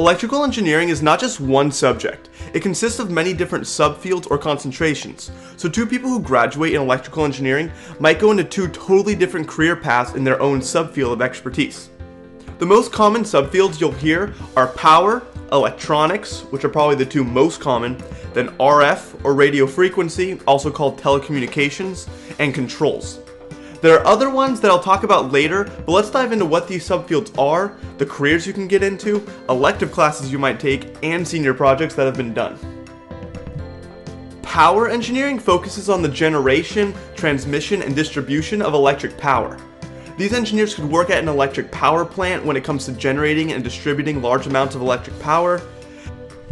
Electrical engineering is not just one subject. It consists of many different subfields or concentrations, so two people who graduate in electrical engineering might go into two totally different career paths in their own subfield of expertise. The most common subfields you'll hear are power, electronics, which are probably the two most common, then RF or radio frequency, also called telecommunications, and controls. There are other ones that I'll talk about later, but let's dive into what these subfields are, the careers you can get into, elective classes you might take, and senior projects that have been done. Power engineering focuses on the generation, transmission, and distribution of electric power. These engineers could work at an electric power plant when it comes to generating and distributing large amounts of electric power.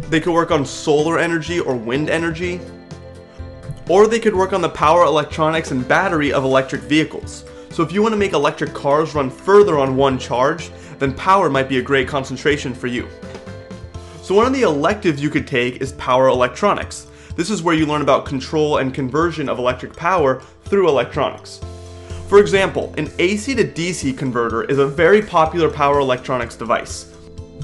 They could work on solar energy or wind energy. Or they could work on the power, electronics, and battery of electric vehicles. So if you want to make electric cars run further on one charge, then power might be a great concentration for you. So one of the electives you could take is power electronics. This is where you learn about control and conversion of electric power through electronics. For example, an AC to DC converter is a very popular power electronics device.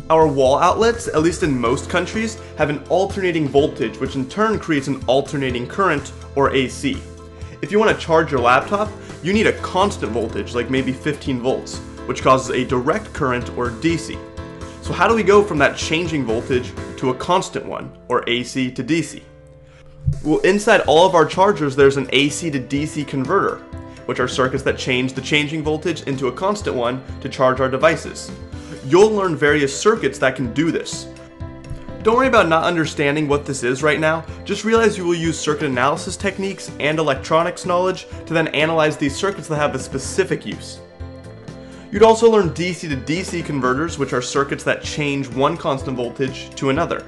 Our wall outlets, at least in most countries, have an alternating voltage, which in turn creates an alternating current, or AC. If you want to charge your laptop, you need a constant voltage, like maybe 15 volts, which causes a direct current, or DC. So how do we go from that changing voltage to a constant one, or AC to DC? Well, inside all of our chargers, there's an AC to DC converter, which are circuits that change the changing voltage into a constant one to charge our devices. You'll learn various circuits that can do this. Don't worry about not understanding what this is right now, just realize you will use circuit analysis techniques and electronics knowledge to then analyze these circuits that have a specific use. You'd also learn DC to DC converters, which are circuits that change one constant voltage to another.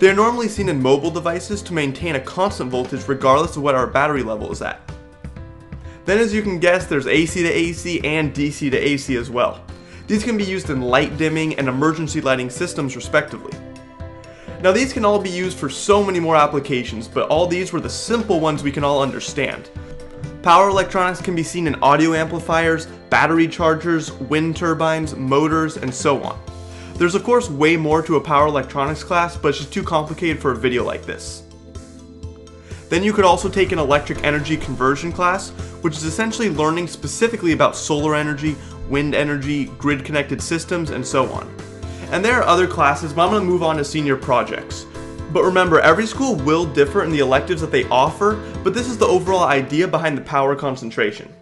They are normally seen in mobile devices to maintain a constant voltage regardless of what our battery level is at. Then, as you can guess, there's AC to AC and DC to AC as well. These can be used in light dimming and emergency lighting systems, respectively. Now, these can all be used for so many more applications, but all these were the simple ones we can all understand. Power electronics can be seen in audio amplifiers, battery chargers, wind turbines, motors, and so on. There's of course way more to a power electronics class, but it's just too complicated for a video like this. Then you could also take an electric energy conversion class, which is essentially learning specifically about solar energy, wind energy, grid-connected systems, and so on. And there are other classes, but I'm going to move on to senior projects. But remember, every school will differ in the electives that they offer, but this is the overall idea behind the power concentration.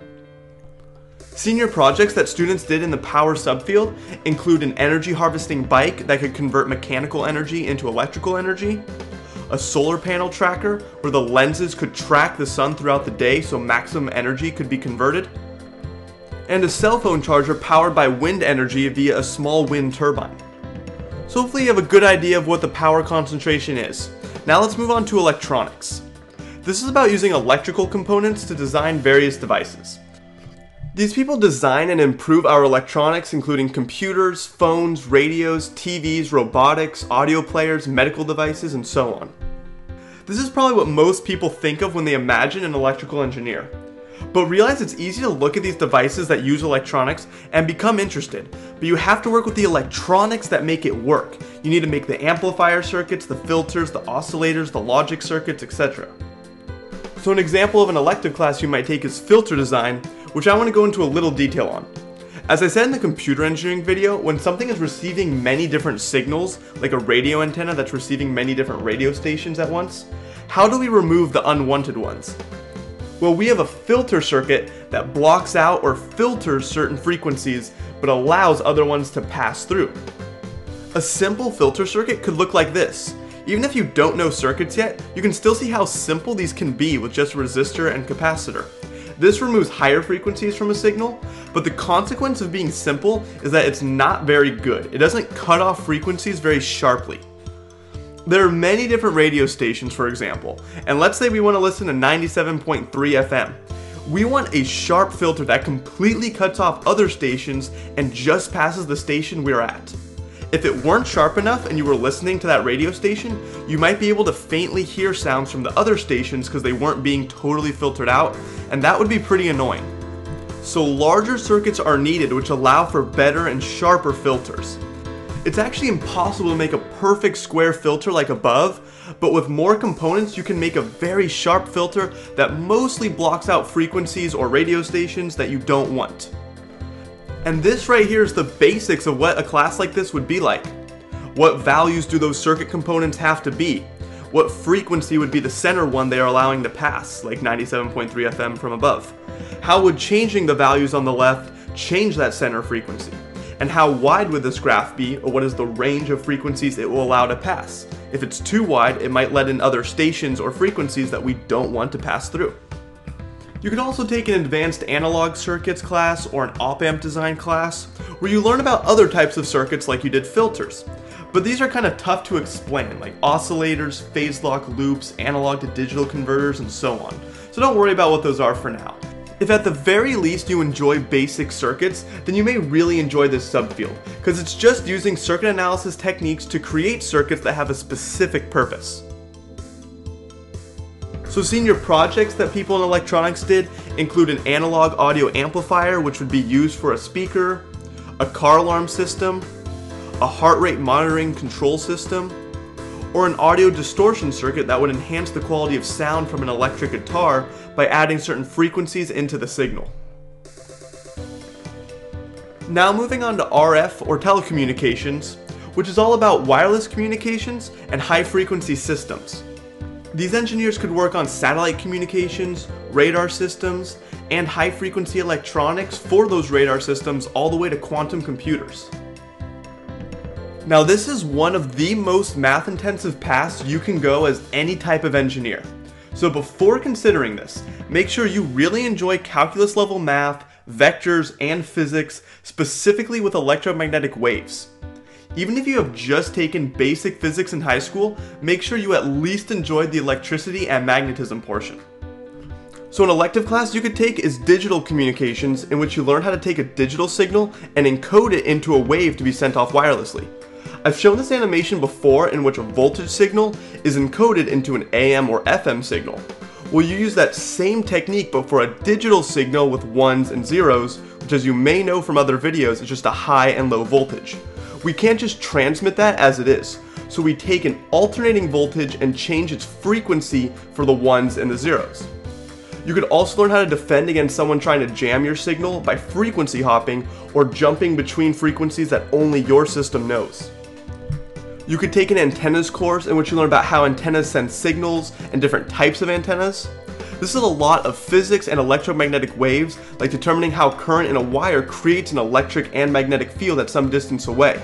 Senior projects that students did in the power subfield include an energy harvesting bike that could convert mechanical energy into electrical energy, a solar panel tracker where the lenses could track the sun throughout the day so maximum energy could be converted, and a cell phone charger powered by wind energy via a small wind turbine. So hopefully you have a good idea of what the power concentration is. Now let's move on to electronics. This is about using electrical components to design various devices. These people design and improve our electronics, including computers, phones, radios, TVs, robotics, audio players, medical devices, and so on. This is probably what most people think of when they imagine an electrical engineer. But realize it's easy to look at these devices that use electronics and become interested, but you have to work with the electronics that make it work. You need to make the amplifier circuits, the filters, the oscillators, the logic circuits, etc. So an example of an elective class you might take is filter design, which I want to go into a little detail on. As I said in the computer engineering video, when something is receiving many different signals, like a radio antenna that's receiving many different radio stations at once, how do we remove the unwanted ones? Well, we have a filter circuit that blocks out or filters certain frequencies, but allows other ones to pass through. A simple filter circuit could look like this. Even if you don't know circuits yet, you can still see how simple these can be with just a resistor and capacitor. This removes higher frequencies from a signal, but the consequence of being simple is that it's not very good. It doesn't cut off frequencies very sharply. There are many different radio stations, for example, and let's say we want to listen to 97.3 FM. We want a sharp filter that completely cuts off other stations and just passes the station we're at. If it weren't sharp enough and you were listening to that radio station, you might be able to faintly hear sounds from the other stations because they weren't being totally filtered out, and that would be pretty annoying. So larger circuits are needed, which allow for better and sharper filters. It's actually impossible to make a perfect square filter like above, but with more components you can make a very sharp filter that mostly blocks out frequencies or radio stations that you don't want. And this right here is the basics of what a class like this would be like. What values do those circuit components have to be? What frequency would be the center one they are allowing to pass, like 97.3 FM from above? How would changing the values on the left change that center frequency? And how wide would this graph be, or what is the range of frequencies it will allow to pass? If it's too wide, it might let in other stations or frequencies that we don't want to pass through. You can also take an advanced analog circuits class or an op-amp design class, where you learn about other types of circuits like you did filters. But these are kind of tough to explain, like oscillators, phase lock loops, analog to digital converters, and so on. So don't worry about what those are for now. If at the very least you enjoy basic circuits, then you may really enjoy this subfield, because it's just using circuit analysis techniques to create circuits that have a specific purpose. So senior projects that people in electronics did include an analog audio amplifier, which would be used for a speaker, a car alarm system, a heart rate monitoring control system, or an audio distortion circuit that would enhance the quality of sound from an electric guitar by adding certain frequencies into the signal. Now moving on to RF or telecommunications, which is all about wireless communications and high-frequency systems. These engineers could work on satellite communications, radar systems, and high-frequency electronics for those radar systems all the way to quantum computers. Now this is one of the most math-intensive paths you can go as any type of engineer. So before considering this, make sure you really enjoy calculus-level math, vectors, and physics, specifically with electromagnetic waves. Even if you have just taken basic physics in high school, make sure you at least enjoyed the electricity and magnetism portion. So an elective class you could take is digital communications, in which you learn how to take a digital signal and encode it into a wave to be sent off wirelessly. I've shown this animation before in which a voltage signal is encoded into an AM or FM signal. Well, you use that same technique but for a digital signal with ones and zeros, which as you may know from other videos is just a high and low voltage. We can't just transmit that as it is, so we take an alternating voltage and change its frequency for the ones and the zeros. You could also learn how to defend against someone trying to jam your signal by frequency hopping or jumping between frequencies that only your system knows. You could take an antennas course in which you learn about how antennas send signals and different types of antennas. This is a lot of physics and electromagnetic waves, like determining how current in a wire creates an electric and magnetic field at some distance away.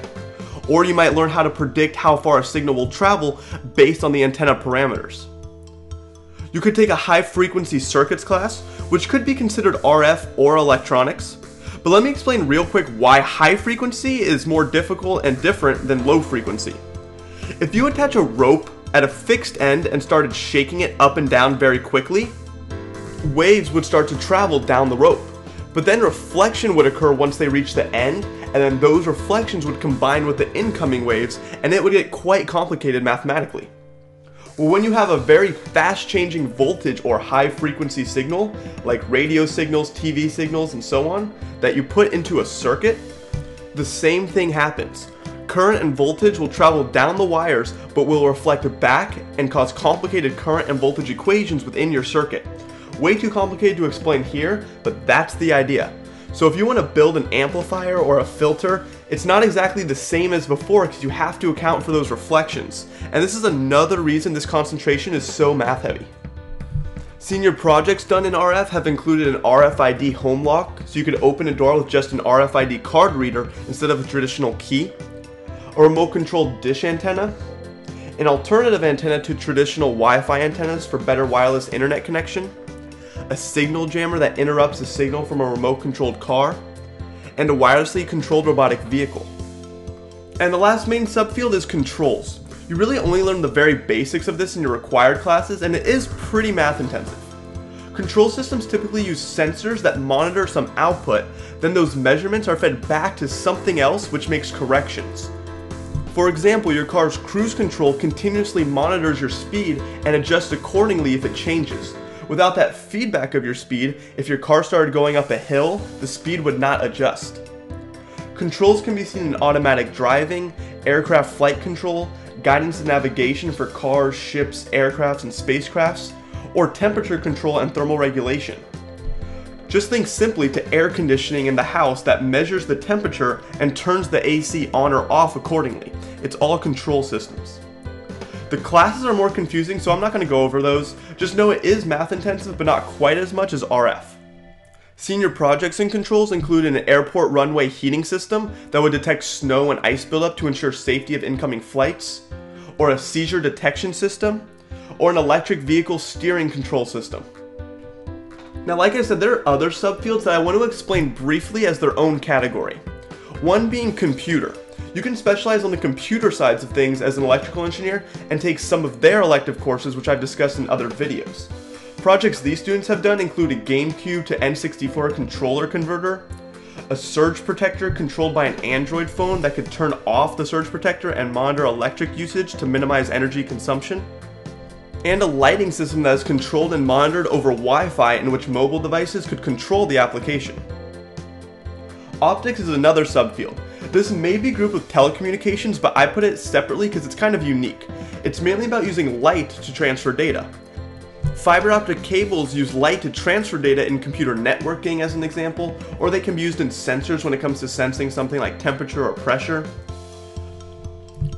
Or you might learn how to predict how far a signal will travel based on the antenna parameters. You could take a high-frequency circuits class, which could be considered RF or electronics. But let me explain real quick why high frequency is more difficult and different than low frequency. If you attach a rope at a fixed end and started shaking it up and down very quickly, waves would start to travel down the rope. But then reflection would occur once they reach the end, and then those reflections would combine with the incoming waves, and it would get quite complicated mathematically. Well, when you have a very fast-changing voltage or high-frequency signal, like radio signals, TV signals, and so on, that you put into a circuit, the same thing happens. Current and voltage will travel down the wires, but will reflect back and cause complicated current and voltage equations within your circuit. Way too complicated to explain here, but that's the idea. So if you want to build an amplifier or a filter, it's not exactly the same as before because you have to account for those reflections. And this is another reason this concentration is so math heavy. Senior projects done in RF have included an RFID home lock, so you could open a door with just an RFID card reader instead of a traditional key, a remote controlled dish antenna, an alternative antenna to traditional Wi-Fi antennas for better wireless internet connection, a signal jammer that interrupts the signal from a remote controlled car, and a wirelessly controlled robotic vehicle. And the last main subfield is controls. You really only learn the very basics of this in your required classes, and it is pretty math intensive. Control systems typically use sensors that monitor some output, then those measurements are fed back to something else which makes corrections. For example, your car's cruise control continuously monitors your speed and adjusts accordingly if it changes. Without that feedback of your speed, if your car started going up a hill, the speed would not adjust. Controls can be seen in automatic driving, aircraft flight control, guidance and navigation for cars, ships, aircrafts, and spacecrafts, or temperature control and thermal regulation. Just think simply to air conditioning in the house that measures the temperature and turns the AC on or off accordingly. It's all control systems. The classes are more confusing, so I'm not going to go over those. Just know it is math intensive, but not quite as much as RF. Senior projects and controls include an airport runway heating system that would detect snow and ice buildup to ensure safety of incoming flights, or a seizure detection system, or an electric vehicle steering control system. Now, like I said, there are other subfields that I want to explain briefly as their own category. One being computer. You can specialize on the computer sides of things as an electrical engineer and take some of their elective courses, which I've discussed in other videos. Projects these students have done include a GameCube to N64 controller converter, a surge protector controlled by an Android phone that could turn off the surge protector and monitor electric usage to minimize energy consumption, and a lighting system that is controlled and monitored over Wi-Fi in which mobile devices could control the application. Optics is another subfield. This may be grouped with telecommunications, but I put it separately because it's kind of unique. It's mainly about using light to transfer data. Fiber optic cables use light to transfer data in computer networking as an example, or they can be used in sensors when it comes to sensing something like temperature or pressure.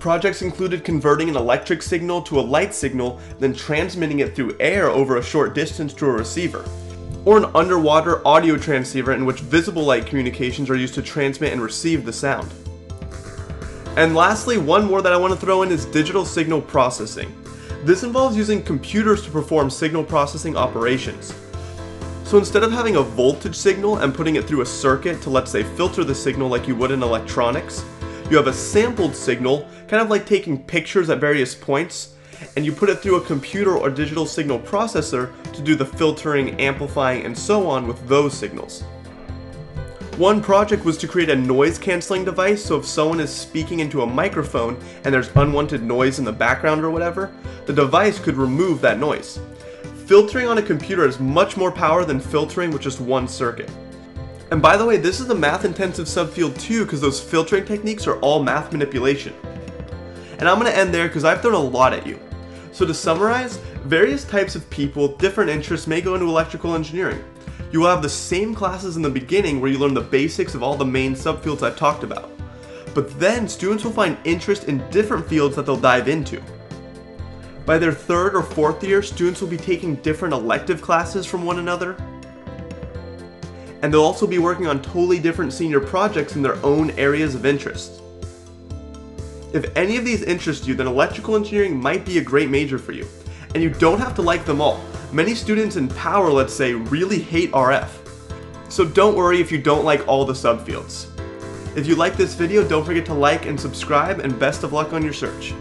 Projects included converting an electric signal to a light signal, then transmitting it through air over a short distance to a receiver, or an underwater audio transceiver in which visible light communications are used to transmit and receive the sound. And lastly, one more that I want to throw in is digital signal processing. This involves using computers to perform signal processing operations. So instead of having a voltage signal and putting it through a circuit to, let's say, filter the signal like you would in electronics, you have a sampled signal, kind of like taking pictures at various points, and you put it through a computer or digital signal processor to do the filtering, amplifying, and so on with those signals. One project was to create a noise canceling device, so if someone is speaking into a microphone and there's unwanted noise in the background or whatever, the device could remove that noise. Filtering on a computer has much more power than filtering with just one circuit. And by the way, this is a math-intensive subfield too, because those filtering techniques are all math manipulation. And I'm going to end there because I've thrown a lot at you. So to summarize, various types of people with different interests may go into electrical engineering. You will have the same classes in the beginning where you learn the basics of all the main subfields I've talked about. But then students will find interest in different fields that they'll dive into. By their third or fourth year, students will be taking different elective classes from one another. And they'll also be working on totally different senior projects in their own areas of interest. If any of these interest you, then electrical engineering might be a great major for you. And you don't have to like them all. Many students in power, let's say, really hate RF. So don't worry if you don't like all the subfields. If you like this video, don't forget to like and subscribe, and best of luck on your search.